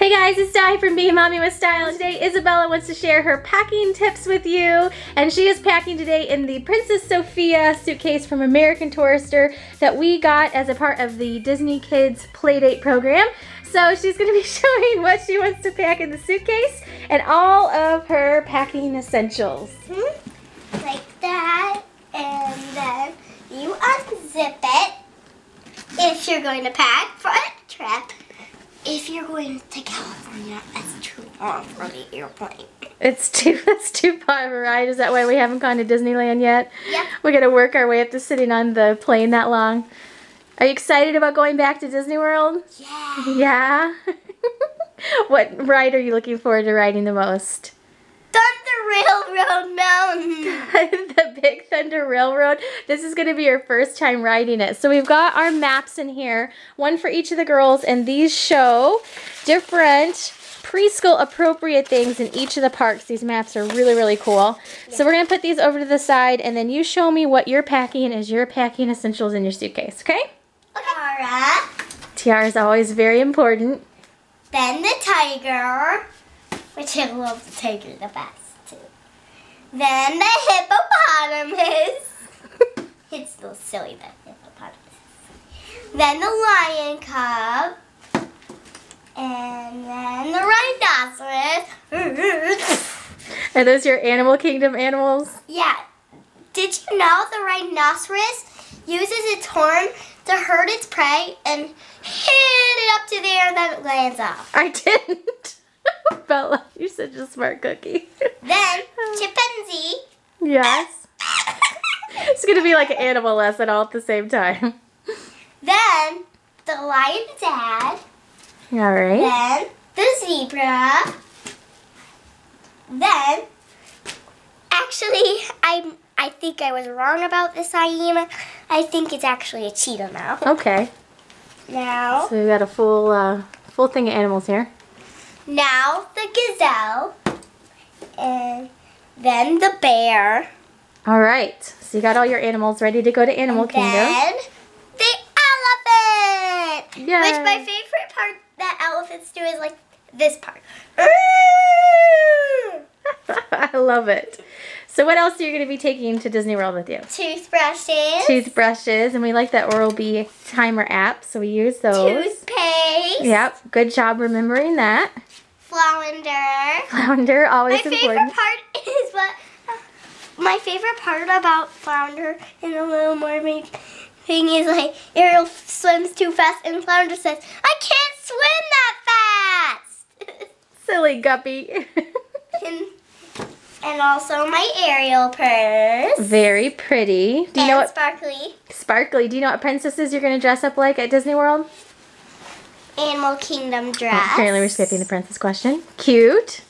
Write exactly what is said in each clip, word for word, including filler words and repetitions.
Hey guys, it's Di from Being Mommy with Style. Today Isabella wants to share her packing tips with you, and she is packing today in the Princess Sofia suitcase from American Tourister that we got as a part of the Disney Kids Playdate program. So she's going to be showing what she wants to pack in the suitcase and all of her packing essentials. Mm-hmm. Like that, and then you unzip it if you're going to pack for a trip. If you're going to California, that's too long for the airplane. It's too, that's too far of a ride. Is that why we haven't gone to Disneyland yet? Yep. We're going to work our way up to sitting on the plane that long. Are you excited about going back to Disney World? Yeah. Yeah? What ride are you looking forward to riding the most? Thunder Railroad Mountain. The Big Thunder Railroad. This is going to be your first time riding it. So we've got our maps in here, one for each of the girls, and these show different preschool appropriate things in each of the parks. These maps are really, really cool. Yeah. So we're going to put these over to the side, and then you show me what you're packing as your packing essentials in your suitcase, okay? Okay. Tiara. Tiara is always very important. Then the tiger. Which I love the tiger the best, too. Then the hippopotamus. It's so silly, that hippopotamus. Then the lion cub. And then the rhinoceros. Are those your Animal Kingdom animals? Yeah. Did you know the rhinoceros uses its horn to herd its prey and hand it up to there and then it lands off? I didn't. Bella, you're such a smart cookie. Then, chimpanzee. Yes. It's going to be like an animal lesson all at the same time. Then, the lion dad. All right. Then, the zebra. Then, actually, I I think I was wrong about this hyena. I think it's actually a cheetah now. Okay. Now. So we've got a full, uh, full thing of animals here. Now the gazelle, and then the bear. All right, so you got all your animals ready to go to Animal and Kingdom. Then the elephant. Yay. Which my favorite part that elephants do is like this part. I love it. So what else are you going to be taking to Disney World with you? Toothbrushes. Toothbrushes, and we like that Oral-B timer app, so we use those. Toothpaste. Yep, good job remembering that. Flounder. Flounder, always my important. My favorite part is what, uh, my favorite part about Flounder in The Little Mermaid thing is like Ariel swims too fast and Flounder says, I can't swim that fast. Silly guppy. and, and also my Ariel purse. Very pretty. Do you and know what, sparkly. Sparkly. Do you know what princesses you're going to dress up like at Disney World? Animal Kingdom dress. Well, apparently we're skipping the princess question. Cute.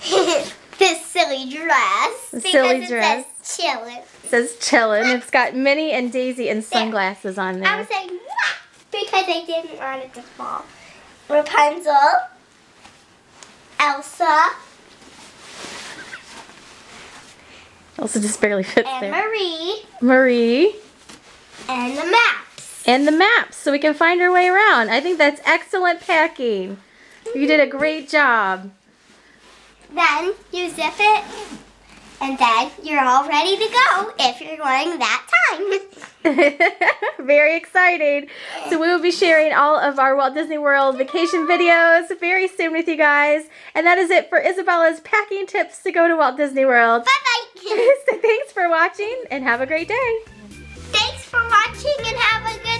This silly dress. The silly it dress. Says chillin'. It says chillin'. It's got Minnie and Daisy and sunglasses there. On there. I was like, because I didn't want it to fall. Rapunzel. Elsa. Elsa just barely fits and there. And Marie. Marie. And the map. And the maps, so we can find our way around. I think that's excellent packing. You did a great job. Then you zip it, and then you're all ready to go if you're going that time. Very exciting. So we will be sharing all of our Walt Disney World vacation videos very soon with you guys. And that is it for Isabella's packing tips to go to Walt Disney World. Bye-bye. So thanks for watching, and have a great day. Thanks for watching, and have a good day.